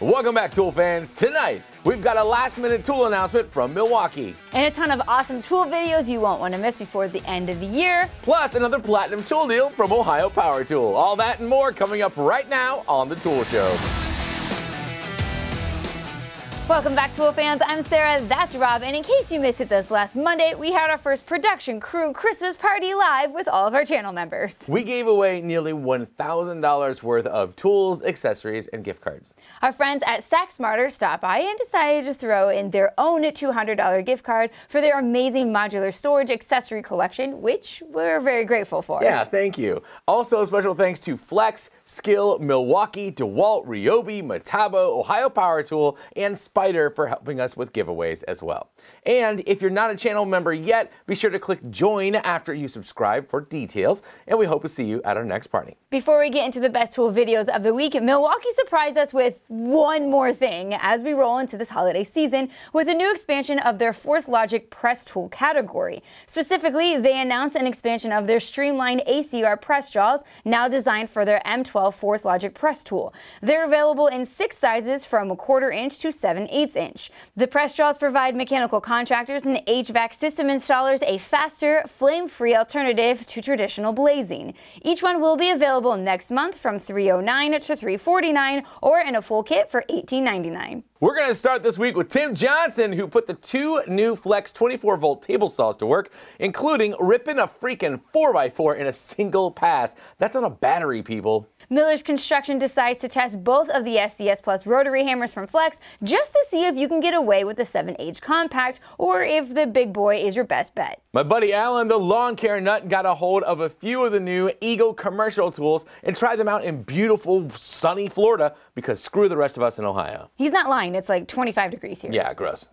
Welcome back, tool fans. Tonight, we've got a last-minute tool announcement from Milwaukee. And a ton of awesome tool videos you won't want to miss before the end of the year. Plus, another platinum tool deal from Ohio Power Tool. All that and more coming up right now on The Tool Show. Welcome back, tool fans. I'm Sarah, that's Rob, and in case you missed it this last Monday, we had our first production crew Christmas party live with all of our channel members. We gave away nearly $1,000 worth of tools, accessories, and gift cards. Our friends at Saksmarter stopped by and decided to throw in their own $200 gift card for their amazing modular storage accessory collection, which we're very grateful for. Yeah, thank you. Also, special thanks to Flex, Skill, Milwaukee, DeWalt, Ryobi, Metabo, Ohio Power Tool, and Spyder for helping us with giveaways as well. And if you're not a channel member yet, be sure to click join after you subscribe for details, and we hope to see you at our next party. Before we get into the best tool videos of the week, Milwaukee surprised us with one more thing as we roll into this holiday season with a new expansion of their Force Logic Press Tool category. Specifically, they announced an expansion of their streamlined ACR press jaws, now designed for their M12 Force Logic Press Tool. They're available in 6 sizes from 1/4 inch to 7/8 inch. The press jaws provide mechanical contractors and HVAC system installers a faster, flame-free alternative to traditional blazing. Each one will be available next month from $309 to $349 or in a full kit for $18.99. We're going to start this week with Tim Johnson, who put the 2 new Flex 24-volt table saws to work, including ripping a freaking 4x4 in a single pass. That's on a battery, people. Miller's Construction decides to test both of the SDS Plus rotary hammers from Flex just to see if you can get away with the 7/8 compact or if the big boy is your best bet. My buddy Alan, the lawn care nut, got a hold of a few of the new Eagle commercial tools and tried them out in beautiful, sunny Florida because screw the rest of us in Ohio. He's not lying. It's like 25 degrees here. Yeah, gross.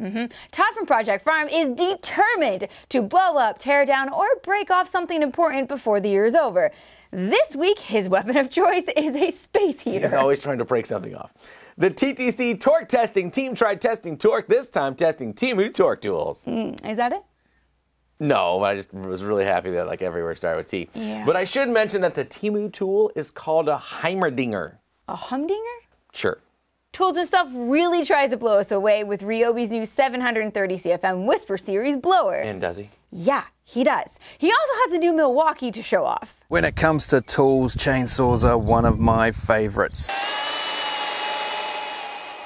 Todd from Project Farm is determined to blow up, tear down, or break off something important before the year is over. This week, his weapon of choice is a space heater. He's always trying to break something off. The TTC Torque Testing team tried testing torque, this time testing Timu Torque Tools. Is that it? No, but I just was really happy that like everywhere started with T. Yeah. But I should mention that the Timu tool is called a Heimerdinger. A humdinger? Sure. Tools and Stuff really tries to blow us away with Ryobi's new 730 CFM Whisper Series blower. And does he? Yeah, he does. He also has a new Milwaukee to show off. When it comes to tools, chainsaws are one of my favorites.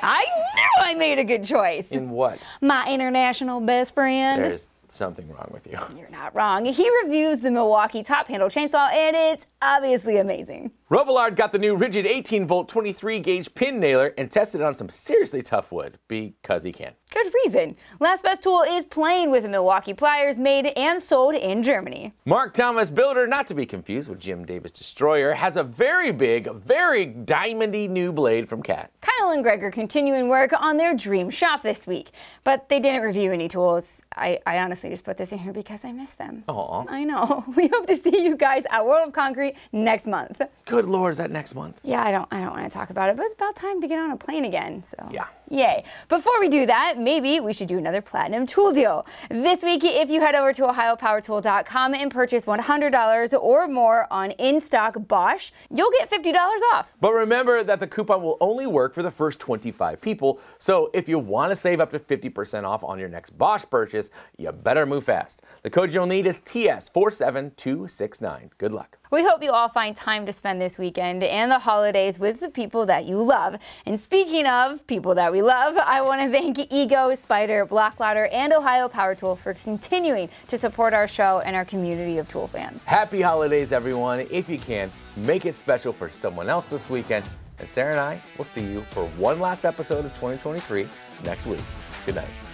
I knew I made a good choice. In what? My international best friend. There's something wrong with you. You're not wrong. He reviews the Milwaukee top handle chainsaw, and it's obviously amazing. Rovillard got the new Rigid 18-volt 23-gauge pin nailer and tested it on some seriously tough wood because he can. Good reason. Last best tool is playing with Milwaukee pliers made and sold in Germany. Mark Thomas Builder, not to be confused with Jim Davis Destroyer, has a very big, very diamondy new blade from Kat. Kyle and Greg are continuing work on their dream shop this week, but they didn't review any tools. I honestly just put this in here because I missed them. Aww. I know. We hope to see you guys at World of Concrete next month. Good Lord, is that next month? Yeah, I don't want to talk about it, but it's about time to get on a plane again, so yeah. Yay. Before we do that, maybe we should do another platinum tool deal. This week, if you head over to OhioPowerTool.com and purchase $100 or more on in-stock Bosch, you'll get $50 off. But remember that the coupon will only work for the first 25 people, so if you want to save up to 50% off on your next Bosch purchase, you better move fast. The code you'll need is TS47269. Good luck. We hope you all find time to spend this weekend and the holidays with the people that you love. And speaking of people that we love, I want to thank Ego, Spyder, Blockladder, and Ohio Power Tool for continuing to support our show and our community of tool fans. Happy holidays, everyone. If you can, make it special for someone else this weekend. And Sarah and I will see you for one last episode of 2023 next week. Good night.